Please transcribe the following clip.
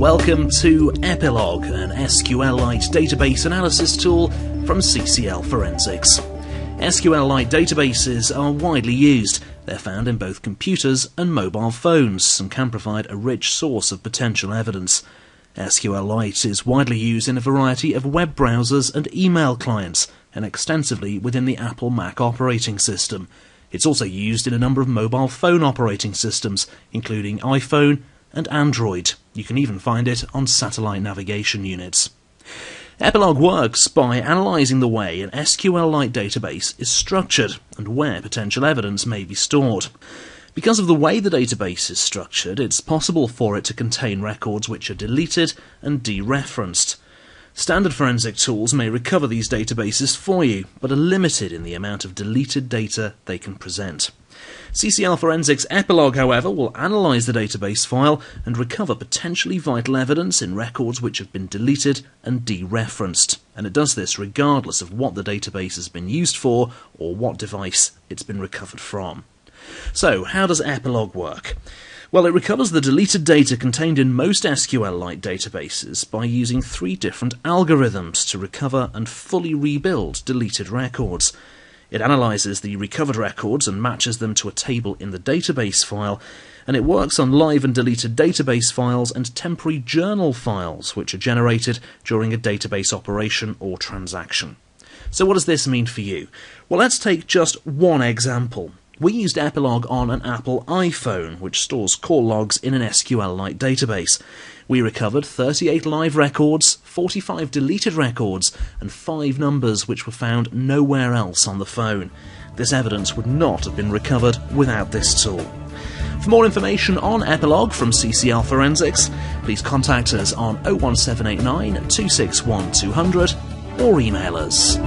Welcome to EPILOG, an SQLite database analysis tool from CCL Forensics. SQLite databases are widely used. They're found in both computers and mobile phones and can provide a rich source of potential evidence. SQLite is widely used in a variety of web browsers and email clients, and extensively within the Apple Mac operating system. It's also used in a number of mobile phone operating systems, including iPhone and Android. You can even find it on satellite navigation units. EPILOG works by analysing the way an SQLite database is structured and where potential evidence may be stored. Because of the way the database is structured, it's possible for it to contain records which are deleted and dereferenced. Standard forensic tools may recover these databases for you, but are limited in the amount of deleted data they can present. CCL Forensics EPILOG, however, will analyse the database file and recover potentially vital evidence in records which have been deleted and dereferenced, and it does this regardless of what the database has been used for or what device it's been recovered from. So, how does EPILOG work? Well, it recovers the deleted data contained in most SQLite databases by using three different algorithms to recover and fully rebuild deleted records. It analyses the recovered records and matches them to a table in the database file, and it works on live and deleted database files and temporary journal files, which are generated during a database operation or transaction. So what does this mean for you? Well, let's take just one example. We used EPILOG on an Apple iPhone, which stores call logs in an SQLite database. We recovered 38 live records, 45 deleted records, and 5 numbers which were found nowhere else on the phone. This evidence would not have been recovered without this tool. For more information on EPILOG from CCL Forensics, please contact us on 01789 261 200 or email us.